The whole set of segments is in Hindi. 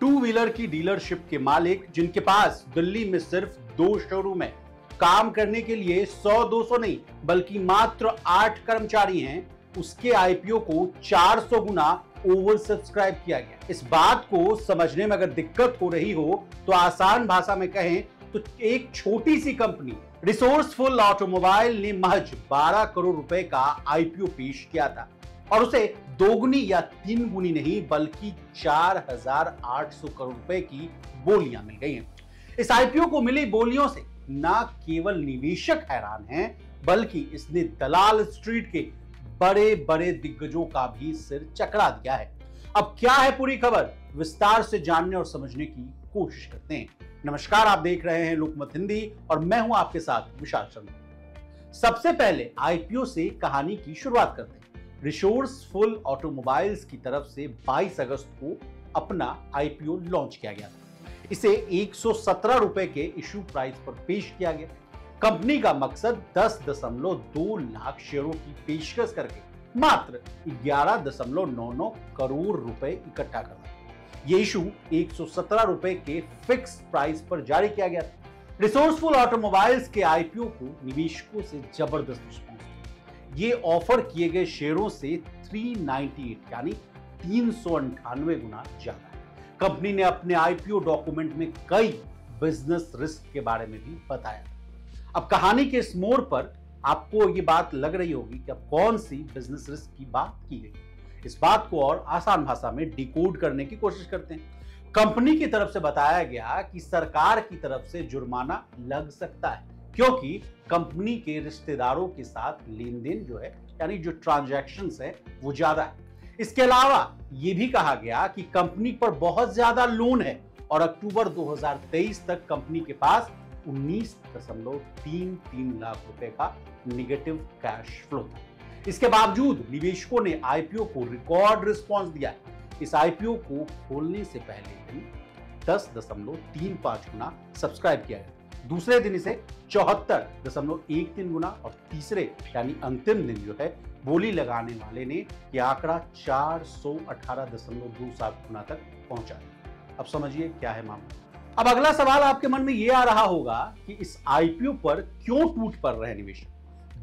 टू व्हीलर की डीलरशिप के मालिक जिनके पास दिल्ली में सिर्फ 2 शोरूम है, काम करने के लिए 100-200 नहीं बल्कि मात्र 8 कर्मचारी हैं, उसके आईपीओ को 400 गुना ओवर सब्सक्राइब किया गया। इस बात को समझने में अगर दिक्कत हो रही हो तो आसान भाषा में कहें तो एक छोटी सी कंपनी रिसोर्सफुल ऑटोमोबाइल ने महज 12 करोड़ रुपए का आईपीओ पेश किया था और उसे दोगुनी या 3 गुनी नहीं बल्कि 4,800 करोड़ रुपए की बोलियां मिल गई हैं। इस आईपीओ को मिली बोलियों से ना केवल निवेशक हैरान हैं बल्कि इसने दलाल स्ट्रीट के बड़े बड़े दिग्गजों का भी सिर चकरा दिया है। अब क्या है पूरी खबर, विस्तार से जानने और समझने की कोशिश करते हैं। नमस्कार, आप देख रहे हैं लोकमत हिंदी और मैं हूं आपके साथ विशाल शर्मा। सबसे पहले आईपीओ से कहानी की शुरुआत करते हैं। रिसोर्सफुल ऑटोमोबाइल्स की तरफ से 22 अगस्त को अपना आईपीओ लॉन्च किया गया था। इसे 117 रुपए के इशू प्राइस पर पेश किया गया। कंपनी का मकसद 10.2 लाख शेयरों की पेशकश करके मात्र 11.99 करोड़ रुपए इकट्ठा करना। ये इशू 117 रुपए के फिक्स प्राइस पर जारी किया गया था। रिसोर्सफुल ऑटोमोबाइल्स के आईपीओ को निवेशकों से जबरदस्त रिस्पॉन्स। ये ऑफर किए गए शेयरों से 398 यानी 398 गुना ज्यादा। कंपनी ने अपने आईपीओ डॉक्यूमेंट में कई बिजनेस रिस्क के बारे में भी बताया। अब कहानी के इस मोड़ पर आपको ये बात लग रही होगी कि अब कौन सी बिजनेस रिस्क की बात की गई। इस बात को और आसान भाषा में डिकोड करने की कोशिश करते हैं। कंपनी की तरफ से बताया गया कि सरकार की तरफ से जुर्माना लग सकता है क्योंकि कंपनी के रिश्तेदारों के साथ लेन देन जो है यानी जो ट्रांजैक्शंस है वो ज्यादा है। इसके अलावा ये भी कहा गया कि कंपनी पर बहुत ज्यादा लोन है और अक्टूबर 2023 तक कंपनी के पास 19.33 लाख रुपए का निगेटिव कैश फ्लो था। इसके बावजूद निवेशकों ने आईपीओ को रिकॉर्ड रिस्पॉन्स दिया। इस आईपीओ को खोलने से पहले ही 10.35 गुना सब्सक्राइब किया गया, दूसरे दिन इसे 74.13 गुना और तीसरे यानी अंतिम दिन जो है बोली लगाने वाले ने यह आंकड़ा 418.27 गुना तक पहुंचा। अब समझिए क्या है मामला। अब अगला सवाल आपके मन में यह आ रहा होगा कि इस आईपीओ पर क्यों टूट पड़ रहे निवेशक।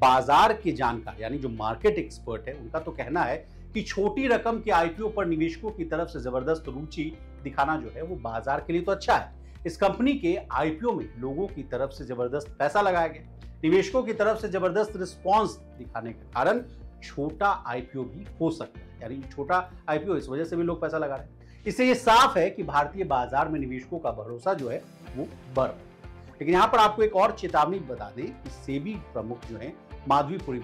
बाजार के जानकार यानी जो मार्केट एक्सपर्ट है उनका तो कहना है कि छोटी रकम के आईपीओ पर निवेशकों की तरफ से जबरदस्त रुचि दिखाना जो है वो बाजार के लिए तो अच्छा है। इस कंपनी के आईपीओ में लोगों की तरफ से जबरदस्त पैसा लगाया गया। निवेशकों की तरफ से जबरदस्त रिस्पांस दिखाने के कारण छोटा आईपीओ भी हो सकता है, यानी छोटा आईपीओ इस वजह से भी लोग पैसा लगा रहे हैं। इससे ये साफ है कि भारतीय बाजार में निवेशकों का भरोसा जो है वो बढ़ रहा है। लेकिन यहाँ पर आपको एक और चेतावनी बता दें कि सेबी प्रमुख जो है माधवी पुरी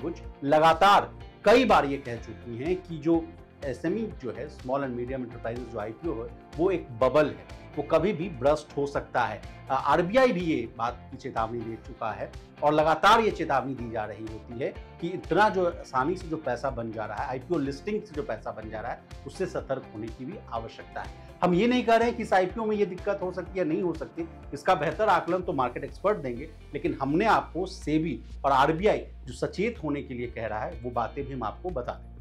लगातार कई बार ये कह चुकी हैं कि जो एसएमई जो है स्मॉल एंड मीडियम एंटरप्राइजेस जो आईपीओ है वो एक बबल है, वो कभी भी ब्रस्ट हो सकता है। आरबीआई भी ये बात की चेतावनी दे चुका है और लगातार ये चेतावनी दी जा रही होती है कि इतना जो आसानी से जो पैसा बन जा रहा है आईपीओ लिस्टिंग से जो पैसा बन जा रहा है उससे सतर्क होने की भी आवश्यकता है। हम ये नहीं कह रहे हैं कि इस आईपीओ में ये दिक्कत हो सकती है नहीं हो सकती, इसका बेहतर आकलन तो मार्केट एक्सपर्ट देंगे, लेकिन हमने आपको सेबी और आरबीआई जो सचेत होने के लिए कह रहा है वो बातें भी हम आपको बता दें।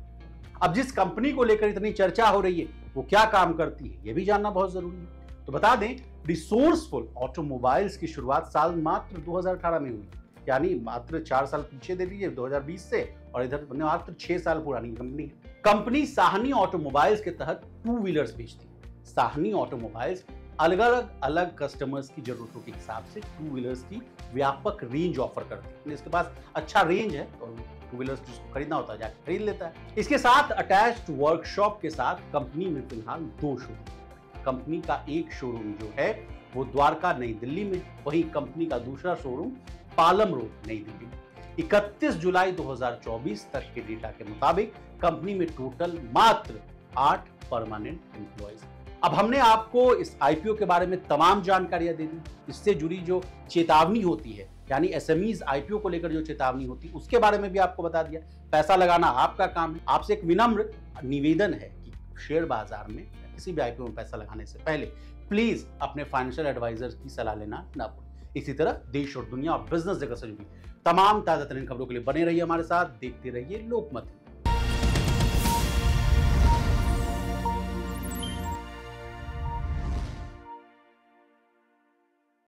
अब जिस कंपनी को लेकर इतनी चर्चा हो रही है वो क्या काम करती है ये भी जानना बहुत जरूरी है। तो बता दें रिसोर्सफुल ऑटोमोबाइल्स की शुरुआत साल मात्र 2018 में हुई, यानी मात्र 4 साल पीछे दे दीजिए 2020 से, और इधर मात्र 6 साल पुरानी कंपनी है। कंपनी साहनी ऑटोमोबाइल्स के तहत टू व्हीलर्स बेचती है। साहनी ऑटोमोबाइल्स अलग अलग कस्टमर्स की जरूरतों के हिसाब से टू व्हीलर्स की व्यापक रेंज ऑफर करती है। इसके पास अच्छा रेंज है और टू व्हीलर्स जिसको खरीदना होता है जाकर खरीद लेता है। इसके साथ अटैच्ड वर्कशॉप के साथ कंपनी में फिलहाल 2 शोरूम। कंपनी का एक शोरूम जो है वो द्वारका नई दिल्ली में, वहीं कंपनी का दूसरा शोरूम पालम रोड नई दिल्ली में। 31 जुलाई 2024 तक के डेटा के मुताबिक कंपनी में टोटल मात्र 8 परमानेंट एम्प्लॉयज। अब हमने आपको इस आईपीओ के बारे में तमाम जानकारियां दे दी। इससे जुड़ी जो चेतावनी होती है यानी एसएमईज आईपीओ को लेकर जो चेतावनी होती है उसके बारे में भी आपको बता दिया। पैसा लगाना आपका काम है। आपसे एक विनम्र निवेदन है कि शेयर बाजार में किसी भी आईपीओ में पैसा लगाने से पहले प्लीज अपने फाइनेंशियल एडवाइजर की सलाह लेना ना भूलें। इसी तरह देश और दुनिया और बिजनेस जगत से जुड़ी तमाम ताजा तरीन खबरों के लिए बने रहिए हमारे साथ, देखते रहिए लोकमत।